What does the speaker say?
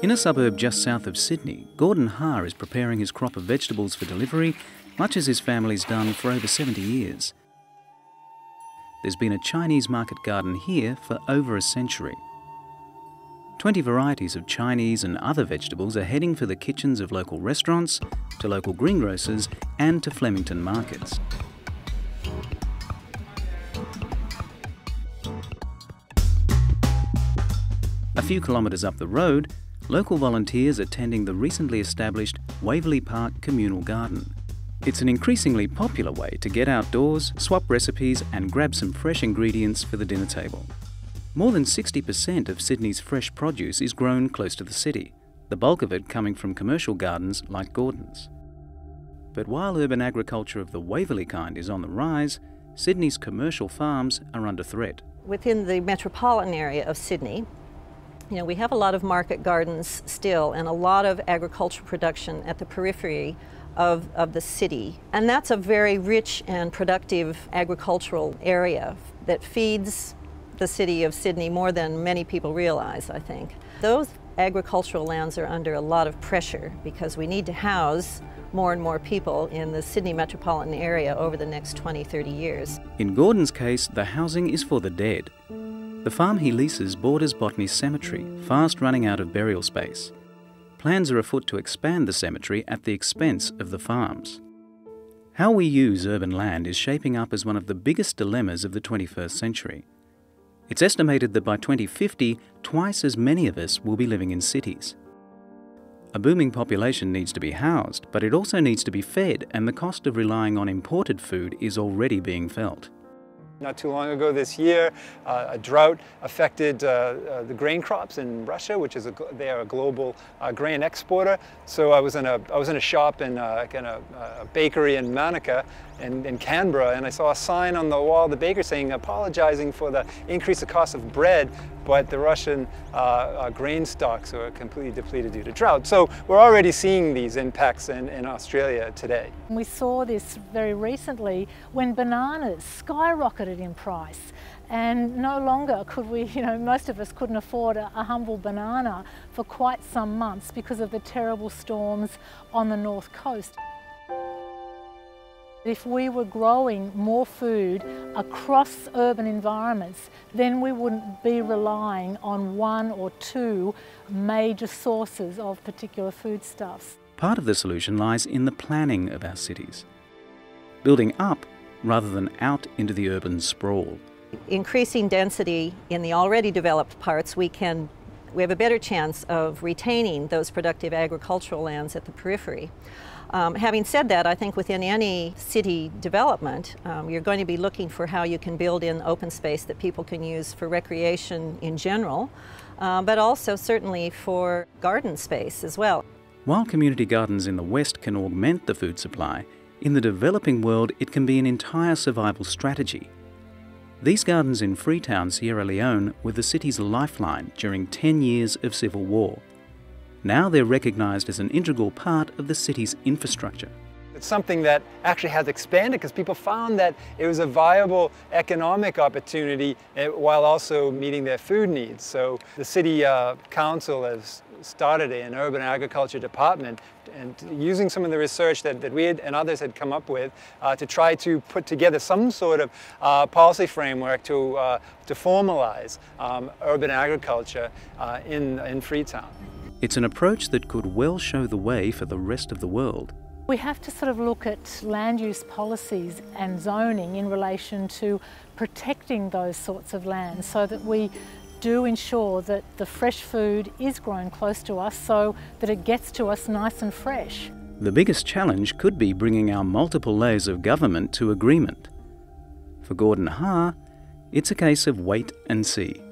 In a suburb just south of Sydney, Gordon Ha is preparing his crop of vegetables for delivery, much as his family's done for over 70 years. There's been a Chinese market garden here for over a century. 20 varieties of Chinese and other vegetables are heading for the kitchens of local restaurants, to local greengrocers and to Flemington markets. A few kilometres up the road, local volunteers are tending the recently established Waverley Park Communal Garden. It's an increasingly popular way to get outdoors, swap recipes and grab some fresh ingredients for the dinner table. More than 60% of Sydney's fresh produce is grown close to the city, the bulk of it coming from commercial gardens like Gordon's. But while urban agriculture of the Waverley kind is on the rise, Sydney's commercial farms are under threat. Within the metropolitan area of Sydney, you know, we have a lot of market gardens still and a lot of agricultural production at the periphery of the city. And that's a very rich and productive agricultural area that feeds the city of Sydney more than many people realize, I think. Those agricultural lands are under a lot of pressure because we need to house more and more people in the Sydney metropolitan area over the next 20, 30 years. In Gordon's case, the housing is for the dead. The farm he leases borders Botany Cemetery, fast running out of burial space. Plans are afoot to expand the cemetery at the expense of the farms. How we use urban land is shaping up as one of the biggest dilemmas of the 21st century. It's estimated that by 2050, twice as many of us will be living in cities. A booming population needs to be housed, but it also needs to be fed, and the cost of relying on imported food is already being felt. Not too long ago this year, a drought affected the grain crops in Russia, which is they are a global grain exporter. So I was in a shop in a bakery in Manuka in Canberra, and I saw a sign on the wall of the baker saying, apologizing for the increase of cost of bread, but the Russian grain stocks are completely depleted due to drought. So we're already seeing these impacts in Australia today. We saw this very recently when bananas skyrocketed in price, and no longer could we, you know, most of us couldn't afford a humble banana for quite some months because of the terrible storms on the north coast. If we were growing more food across urban environments, then we wouldn't be relying on one or two major sources of particular foodstuffs. Part of the solution lies in the planning of our cities, building up rather than out into the urban sprawl. Increasing density in the already developed parts, we have a better chance of retaining those productive agricultural lands at the periphery. Having said that, I think within any city development, you're going to be looking for how you can build in open space that people can use for recreation in general, but also certainly for garden space as well. While community gardens in the West can augment the food supply, in the developing world, it can be an entire survival strategy. These gardens in Freetown, Sierra Leone, were the city's lifeline during 10 years of civil war. Now they're recognised as an integral part of the city's infrastructure. It's something that actually has expanded because people found that it was a viable economic opportunity while also meeting their food needs. So the city council has started an urban agriculture department, and using some of the research that we had, and others had come up with to try to put together some sort of policy framework to formalize urban agriculture in Freetown. It's an approach that could well show the way for the rest of the world. We have to sort of look at land use policies and zoning in relation to protecting those sorts of lands so that we do ensure that the fresh food is grown close to us so that it gets to us nice and fresh. The biggest challenge could be bringing our multiple layers of government to agreement. For Gordon Ha, it's a case of wait and see.